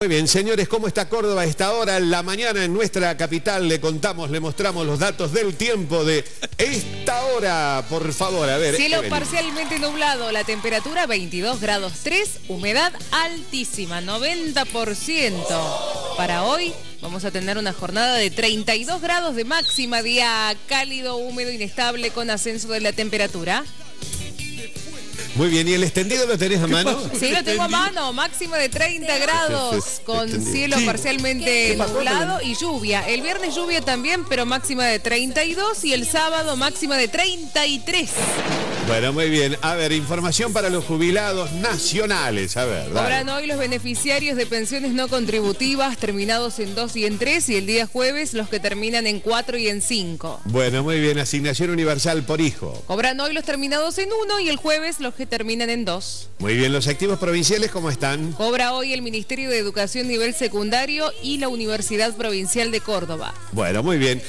Muy bien, señores, ¿cómo está Córdoba a esta hora? En la mañana en nuestra capital le contamos, le mostramos los datos del tiempo de esta hora, por favor, a ver. Cielo parcialmente nublado, la temperatura 22 grados 3, humedad altísima, 90%. Para hoy vamos a tener una jornada de 32 grados de máxima, día cálido, húmedo, inestable, con ascenso de la temperatura. Muy bien, ¿y el extendido lo tenés a mano? Sí, lo tengo a mano, máximo de 30 grados, con cielo parcialmente nublado y lluvia. El viernes lluvia también, pero máxima de 32 y el sábado máxima de 33. Bueno, muy bien. A ver, información para los jubilados nacionales. A ver, dale. Cobran hoy los beneficiarios de pensiones no contributivas terminados en 2 y en 3 y el día jueves los que terminan en 4 y en 5. Bueno, muy bien. Asignación universal por hijo. Cobran hoy los terminados en 1 y el jueves los que terminan en 2. Muy bien. Los activos provinciales, ¿cómo están? Cobra hoy el Ministerio de Educación Nivel Secundario y la Universidad Provincial de Córdoba. Bueno, muy bien.